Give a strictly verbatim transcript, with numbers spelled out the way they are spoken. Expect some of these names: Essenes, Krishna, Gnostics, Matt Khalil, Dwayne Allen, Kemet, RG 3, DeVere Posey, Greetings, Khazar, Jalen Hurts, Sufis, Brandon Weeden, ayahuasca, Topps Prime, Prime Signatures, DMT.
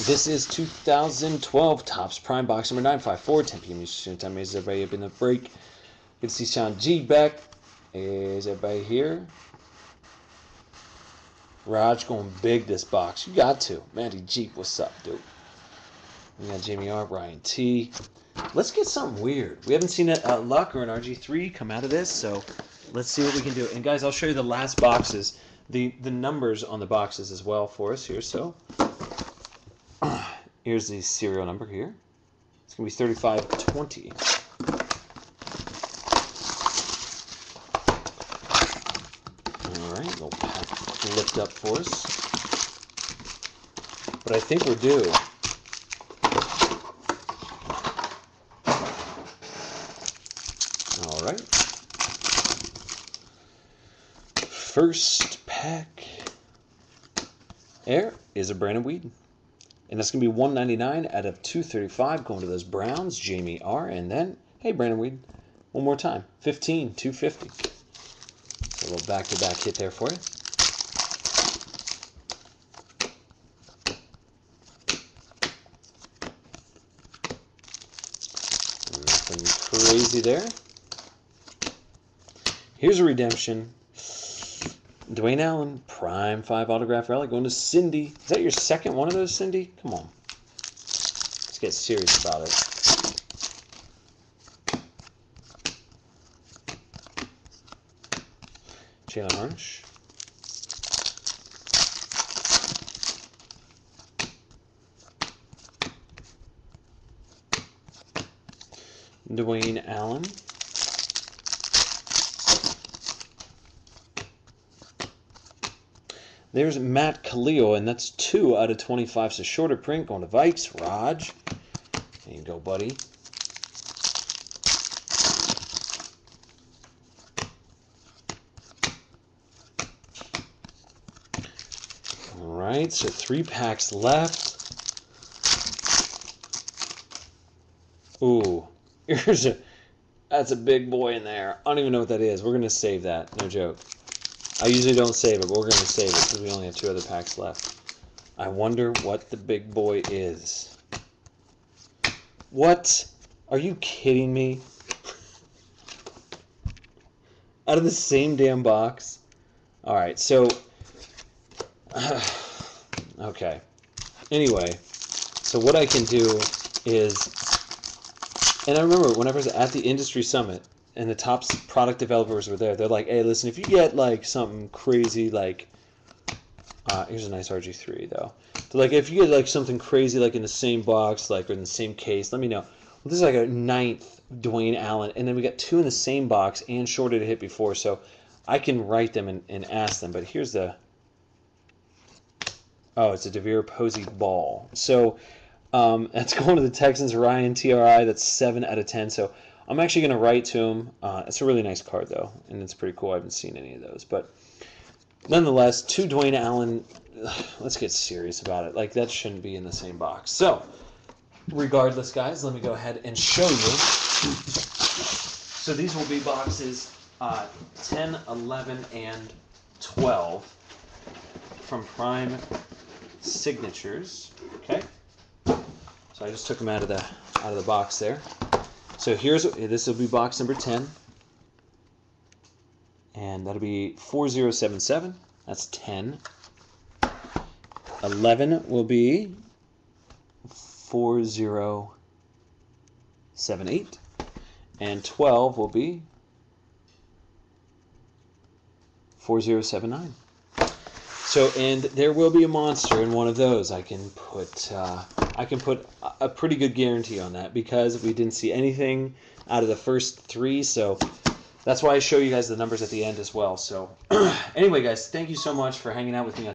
This is two thousand twelve Topps Prime box number nine fifty-four, ten p.m. Eastern time. Is everybody up in the break? Good to see Sean G back. Is everybody here? Raj going big this box. You got to. Matty Jeep, what's up, dude? We got Jamie R, Brian T. Let's get something weird. We haven't seen a, a Luck or an R G three come out of this, so let's see what we can do. And guys, I'll show you the last boxes, the the numbers on the boxes as well for us here. So here's the serial number here. It's gonna be thirty-five twenty. All right, little pack lift up for us, but I think we're due. All right. First pack air is a Brandon Weeden. And that's going to be one ninety-nine out of two thirty-five going to those Browns, Jamie R. And then, hey, Brandon Weeden, one more time. fifteen, two fifty. So a little back-to-back hit there for you. Nothing crazy there. Here's a redemption. Dwayne Allen, Prime five autograph relic going to Cindy. Is that your second one of those, Cindy? Come on. Let's get serious about it. Jalen Hurts. Dwayne Allen. There's Matt Khalil, and that's two out of twenty-five. So shorter print going to Vikes, Raj. There you go, buddy. All right, so three packs left. Ooh, here's a, that's a big boy in there. I don't even know what that is. We're gonna save that. No joke. I usually don't save it, but we're going to save it because we only have two other packs left. I wonder what the big boy is. What? Are you kidding me? Out of the same damn box? All right, so... Uh, okay. Anyway, so what I can do is... And I remember whenever I was at the Industry Summit, and the top product developers were there. They're like, hey, listen, if you get, like, something crazy, like... Uh, here's a nice R G three, though. They're like, if you get, like, something crazy, like, in the same box, like, or in the same case, let me know. Well, this is, like, a ninth Dwayne Allen, and then we got two in the same box and shorted a hit before, so I can write them and, and ask them. But here's the... Oh, it's a DeVere Posey ball. So um, that's going to the Texans, Ryan T R I. That's seven out of ten, so... I'm actually going to write to him. Uh, it's a really nice card, though, and it's pretty cool. I haven't seen any of those. But nonetheless, two Dwayne Allen, ugh, let's get serious about it. Like, that shouldn't be in the same box. So, regardless, guys, let me go ahead and show you. So these will be boxes uh, ten, eleven, and twelve from Prime Signatures. Okay? So I just took them out of the, out of the box there. So here's, this will be box number ten, and that'll be four zero seven seven, that's ten. eleven will be four zero seven eight, and twelve will be four zero seven nine. So, and there will be a monster in one of those. I can put uh, I can put a pretty good guarantee on that because we didn't see anything out of the first three. So that's why I show you guys the numbers at the end as well. So anyway, guys, thank you so much for hanging out with me.